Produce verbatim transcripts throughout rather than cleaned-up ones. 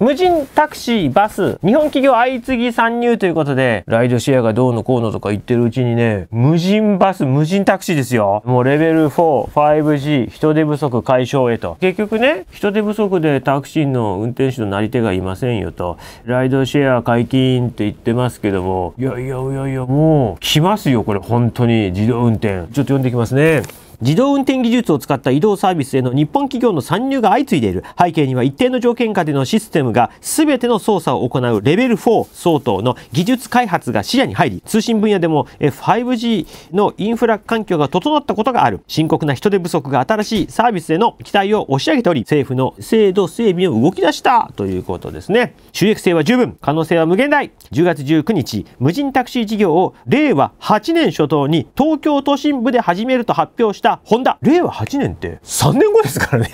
無人タクシー、バス、日本企業相次ぎ参入ということで、ライドシェアがどうのこうのとか言ってるうちにね、無人バス、無人タクシーですよ。もうレベルよん、ファイブジー、人手不足解消へと。結局ね、人手不足でタクシーの運転手のなり手がいませんよと。ライドシェア解禁って言ってますけども、いやいやいやいや、もう来ますよ、これ本当に自動運転。ちょっと読んできますね。自動運転技術を使った移動サービスへの日本企業の参入が相次いでいる。背景には一定の条件下でのシステムが全ての操作を行うレベルよん相当の技術開発が視野に入り、通信分野でも ファイブジー のインフラ環境が整ったことがある。深刻な人手不足が新しいサービスへの期待を押し上げており、政府の制度整備を動き出したということですね。収益性は十分、可能性は無限大。じゅうがつじゅうくにち、無人タクシー事業をれいわはちねん初頭に東京都心部で始めると発表したホンダ。れいわはちねんってさんねんごですからね。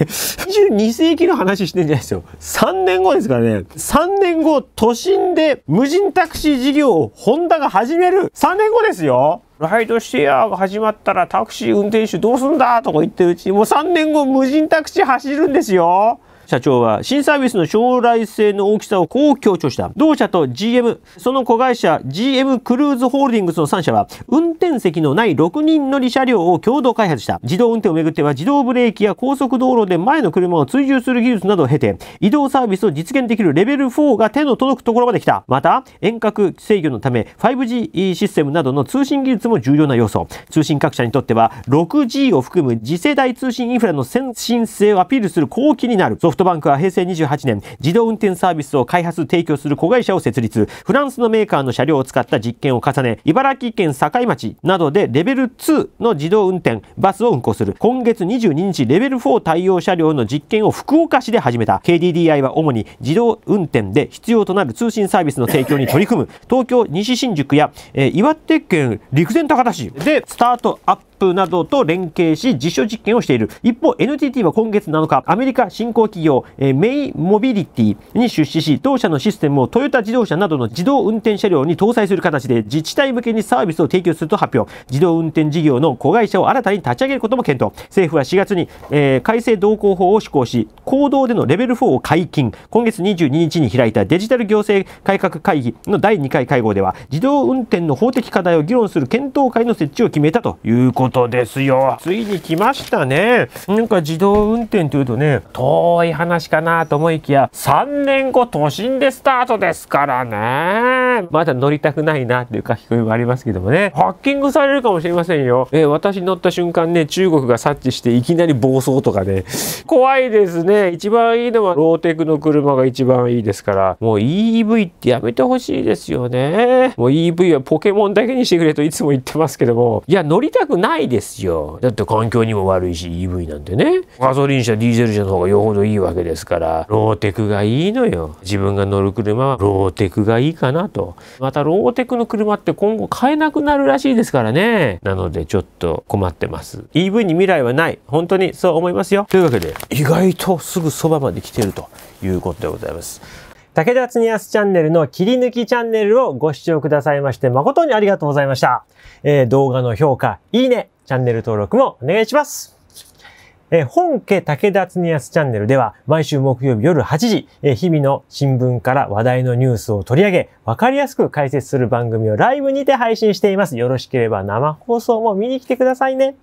にじゅうにせいきの話してんじゃないですよ。さんねんごですからね。さんねんご、都心で無人タクシー事業をホンダが始める。さんねんごですよ。ライドシェアが始まったらタクシー運転手どうすんだとか言ってるうちに、もうさんねんご無人タクシー走るんですよ。社長は新サービスの将来性の大きさをこう強調した。同社と ジーエム、その子会社 ジーエム クルーズホールディングスのさんしゃは、運転席のないろくにんのり車両を共同開発した。自動運転をめぐっては、自動ブレーキや高速道路で前の車を追従する技術などを経て、移動サービスを実現できるレベルよんが手の届くところまで来た。また、遠隔制御のため ファイブジー システムなどの通信技術も重要な要素。通信各社にとっては、ろくジー を含む次世代通信インフラの先進性をアピールする好機になる。ソフトバンクはへいせいにじゅうはちねん、自動運転サービスを開発提供する子会社を設立。フランスのメーカーの車両を使った実験を重ね、茨城県境町などでレベルにの自動運転バスを運行する。今月にじゅうににち、レベルよん対応車両の実験を福岡市で始めた。 ケーディーディーアイ は主に自動運転で必要となる通信サービスの提供に取り組む。東京西新宿や、えー、岩手県陸前高田市でスタートアップなどと連携し実証実験をしている。一方、 エヌティーティー は今月なのか、アメリカ新興企業メイモビリティに出資し、同社のシステムをトヨタ自動車などの自動運転車両に搭載する形で自治体向けにサービスを提供すると発表。自動運転事業の子会社を新たに立ち上げることも検討。政府はしがつに、えー、改正道交法を施行し、公道でのレベルよんを解禁。今月にじゅうににちに開いたデジタル行政改革会議のだいにかい会合では、自動運転の法的課題を議論する検討会の設置を決めたということです。ことですよ。ついに来ましたね。なんか自動運転というとね、遠い話かなと思いきや、さんねんご都心でスタートですからね。まだ乗りたくないなっていう書き込みもありますけどもね。ハッキングされるかもしれませんよ。えー、私乗った瞬間ね、中国が察知していきなり暴走とかね。怖いですね。一番いいのはローテクの車が一番いいですから、もう イーブイ ってやめてほしいですよね。もう イーブイ はポケモンだけにしてくれといつも言ってますけども、いや、乗りたくないないですよ。だって環境にも悪いし、 イーブイ なんてね、ガソリン車ディーゼル車の方がよほどいいわけですから、ローテクがいいのよ。自分が乗る車はローテクがいいかなと。またローテクの車って今後買えなくなるらしいですからね。なのでちょっと困ってます。 イーブイ に未来はない、本当にそう思いますよ。というわけで、意外とすぐそばまで来てるということでございます。武田恒康チャンネルの切り抜きチャンネルをご視聴くださいまして、誠にありがとうございました。えー、動画の評価、いいね、チャンネル登録もお願いします。えー、本家武田恒康チャンネルでは、毎週木曜日夜はちじ、えー、日々の新聞から話題のニュースを取り上げ、わかりやすく解説する番組をライブにて配信しています。よろしければ生放送も見に来てくださいね。